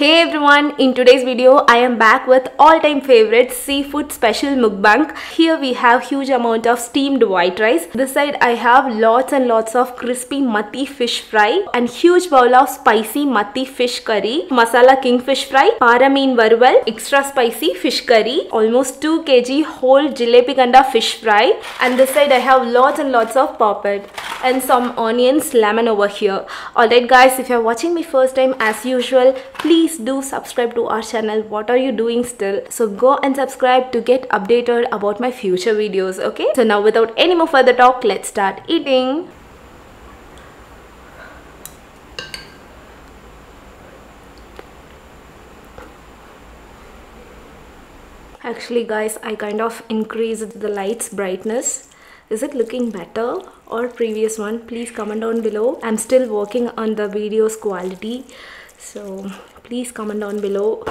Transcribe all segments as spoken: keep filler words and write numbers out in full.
Hey everyone, in today's video I am back with all-time favorite seafood special mukbang. Here we have huge amount of steamed white rice. This side I have lots and lots of crispy Mathi fish fry and huge bowl of spicy Mathi fish curry, masala king fish fry, parameen varval, extra spicy fish curry, almost two kilograms whole jalebi ganda fish fry, and this side I have lots and lots of papad and some onions, lemon over here. Alright guys, if you are watching me first time, as usual, please Please do subscribe to our channel. What are you doing still? So go and subscribe to get updated about my future videos, okay? So now without any more further talk, let's start eating. Actually guys, I kind of increased the light's brightness. Is it looking better or previous one? Please comment down below. I'm still working on the video's quality, so please comment down below.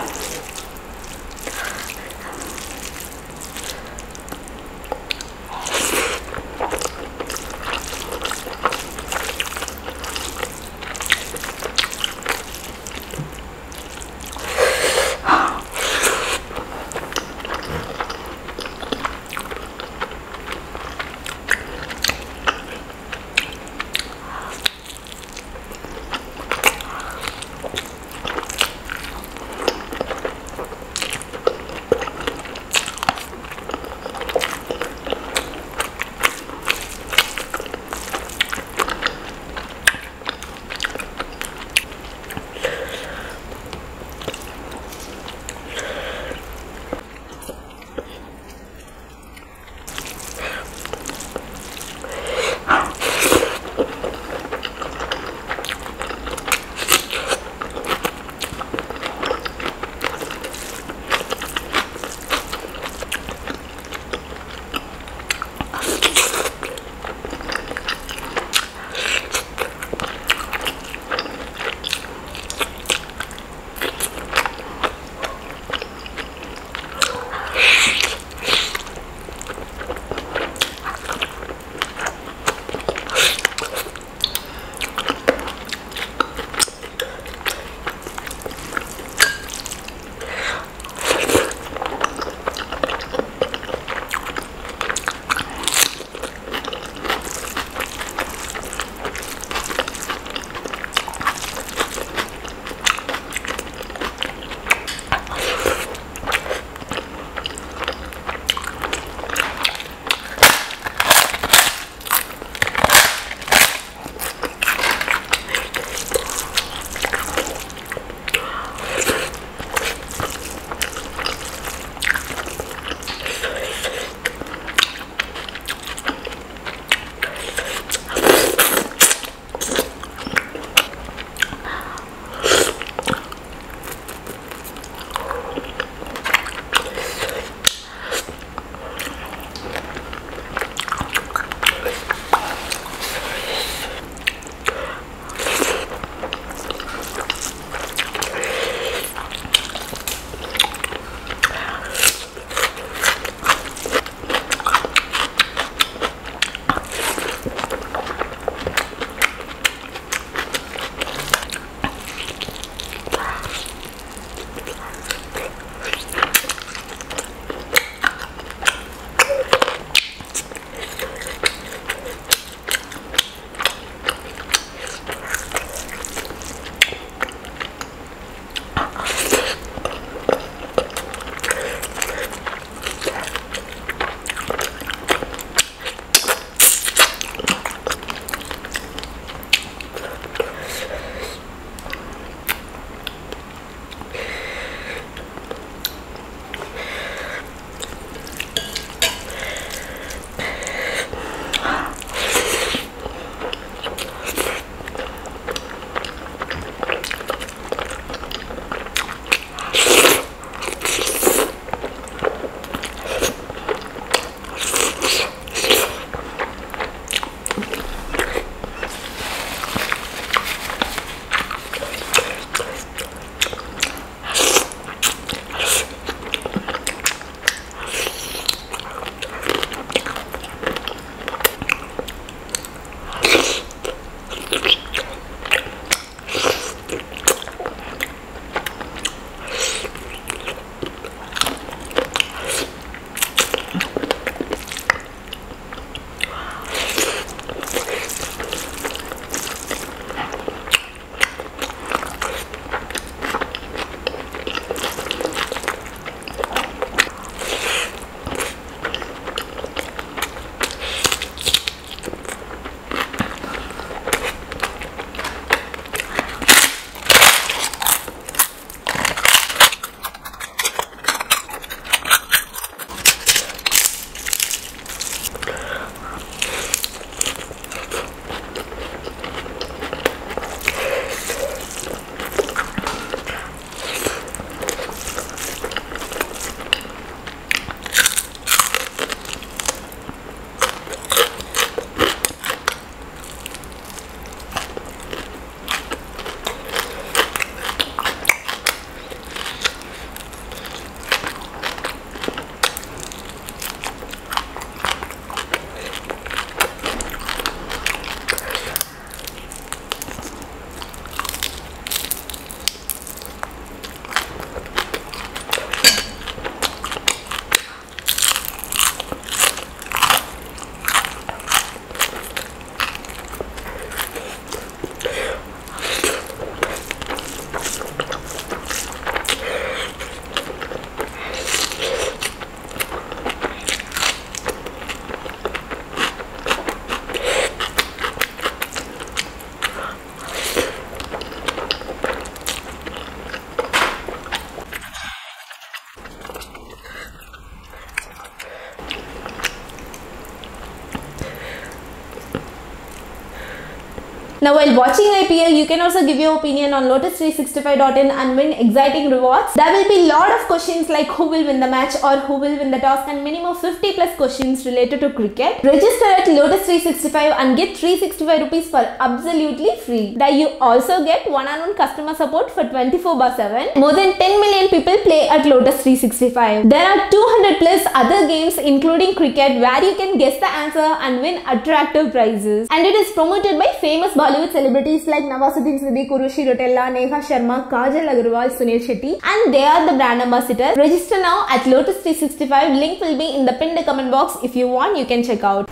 Now, while watching I P L, you can also give your opinion on Lotus three sixty-five dot in and win exciting rewards. There will be lot of questions like who will win the match or who will win the toss and minimum fifty plus questions related to cricket. Register at Lotus three sixty-five and get three hundred sixty-five rupees for absolutely free. There you also get one-on-one customer support for twenty-four by seven. More than ten million people play at Lotus three sixty-five. There are two hundred plus other games including cricket where you can guess the answer and win attractive prizes. And it is promoted by famous Bollywood celebrities like Nawazuddin Siddiqui, Kurushi Rotella, Neha Sharma, Kajol Agarwal, Sunil Shetty, and they are the brand ambassadors. Register now at Lotus three sixty-five. Link will be in the pinned comment box. If you want, you can check out.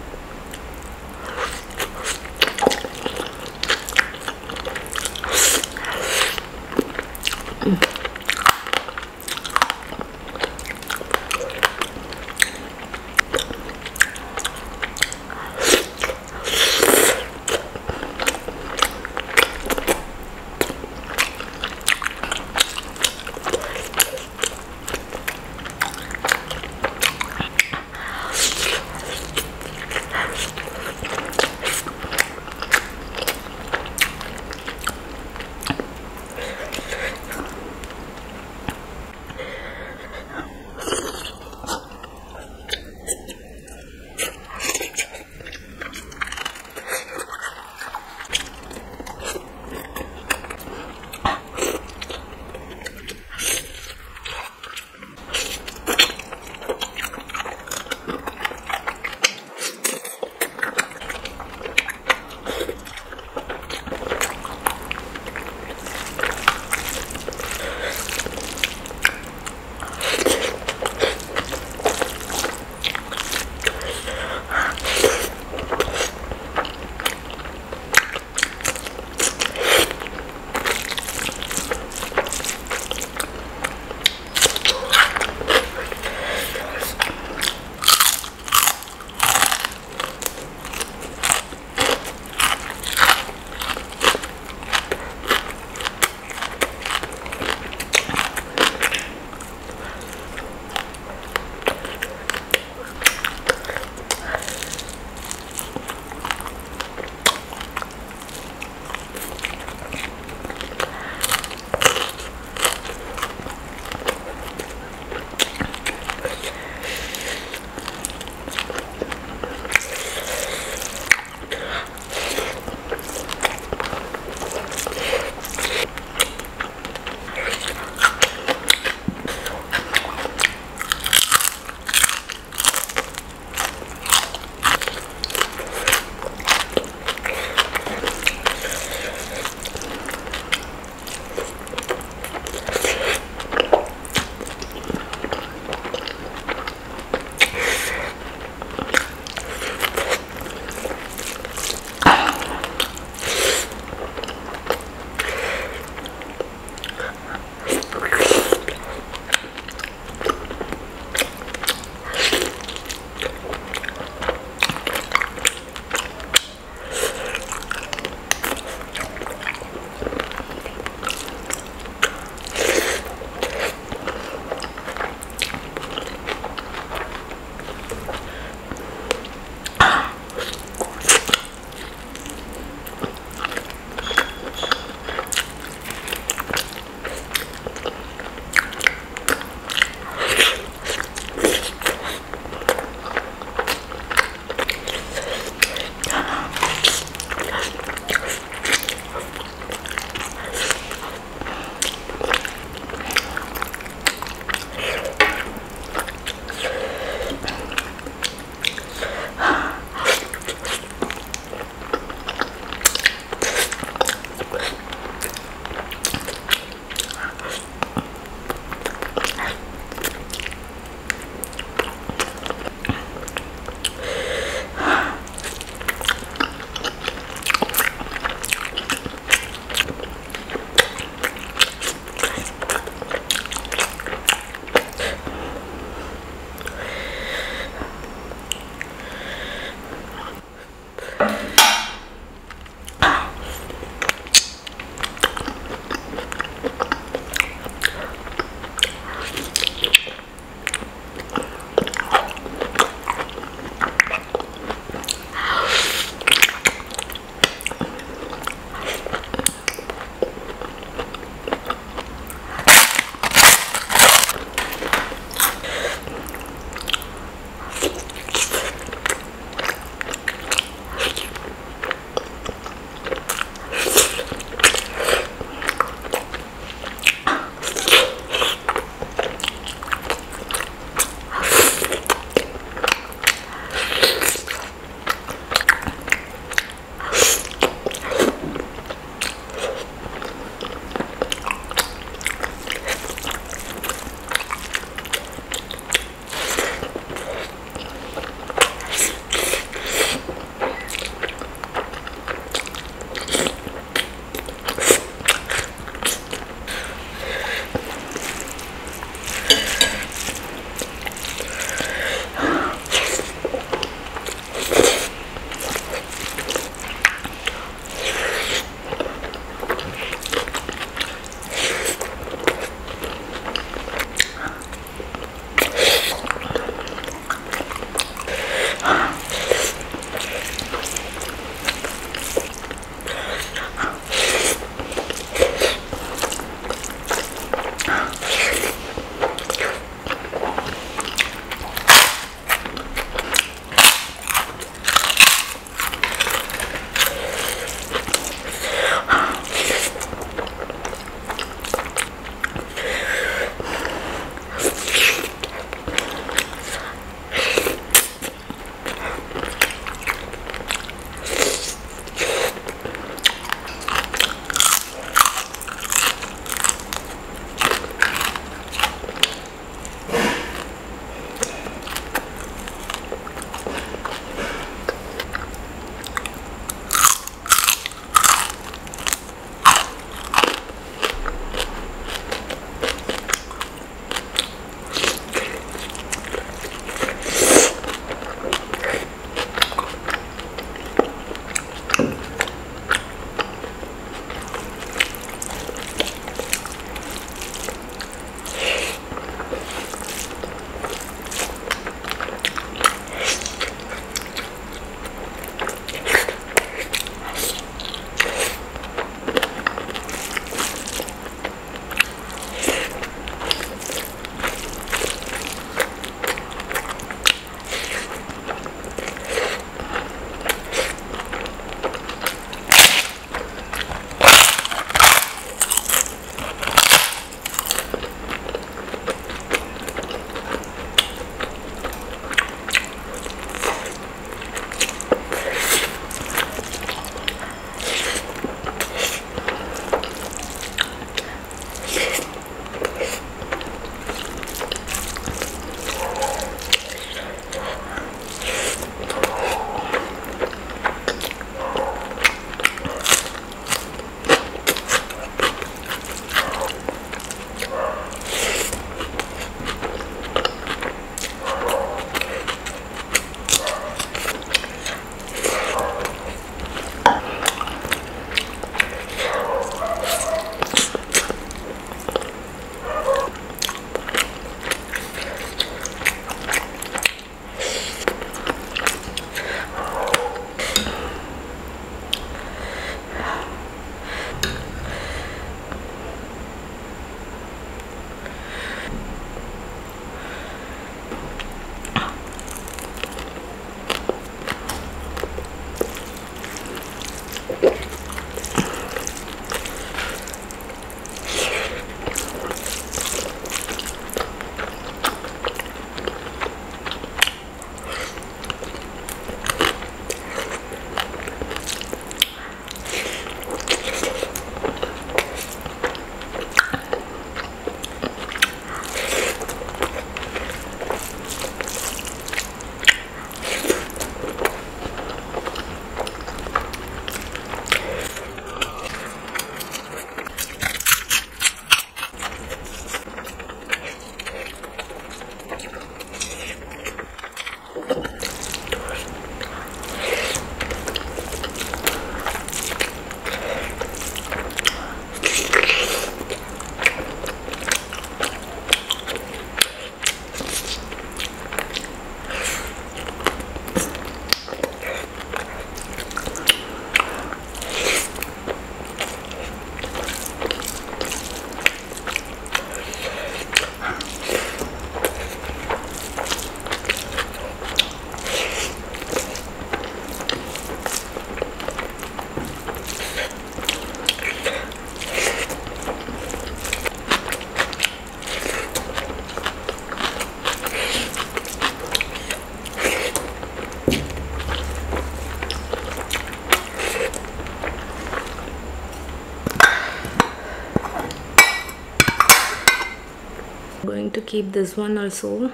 I'm going to keep this one also.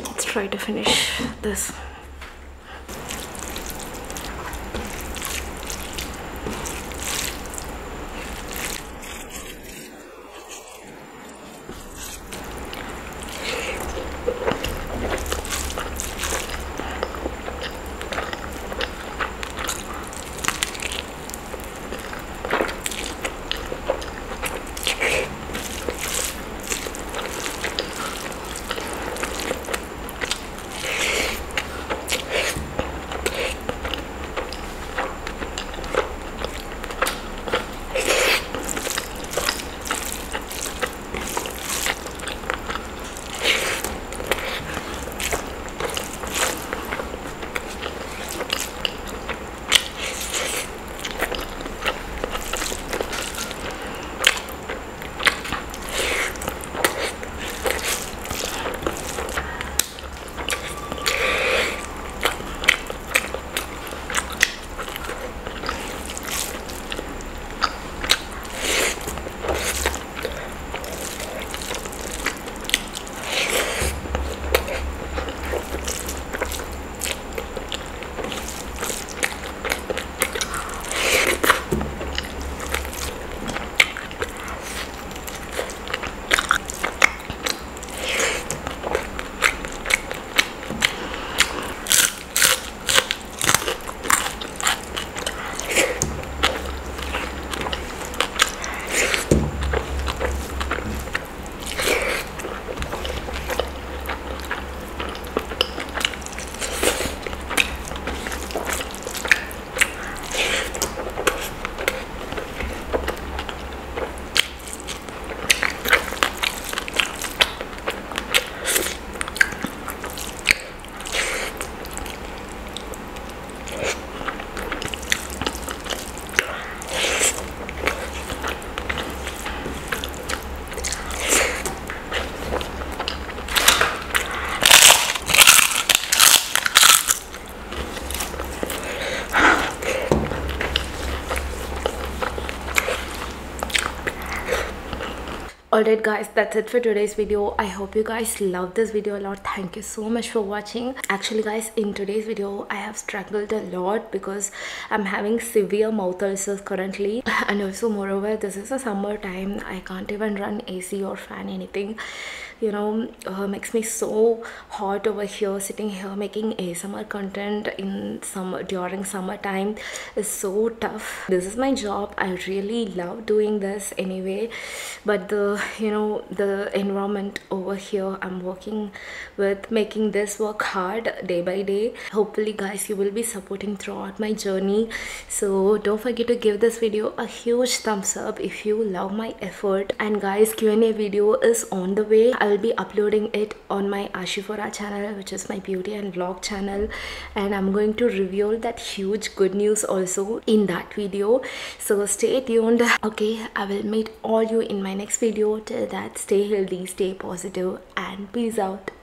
Let's try to finish this. Alright guys, that's it for today's video. I hope you guys love this video a lot. Thank you so much for watching. Actually guys, in today's video I have struggled a lot because I'm having severe mouth ulcers currently, and also moreover this is a summer time. I can't even run A C or fan anything, you know. Uh, makes me so hot over here. Sitting here making A S M R content in summer, during summer time is so tough. This is my job. I really love doing this anyway, but the you know the environment over here I'm working with, making this work hard day by day. Hopefully guys you will be supporting throughout my journey, so don't forget to give this video a huge thumbs up if you love my effort. And guys, Q and A video is on the way. I will be uploading it on my Ashifara channel, which is my beauty and vlog channel, and I'm going to reveal that huge good news also in that video, so stay tuned. Okay, I will meet all you in my next video. Till that, stay healthy, stay positive, and peace out.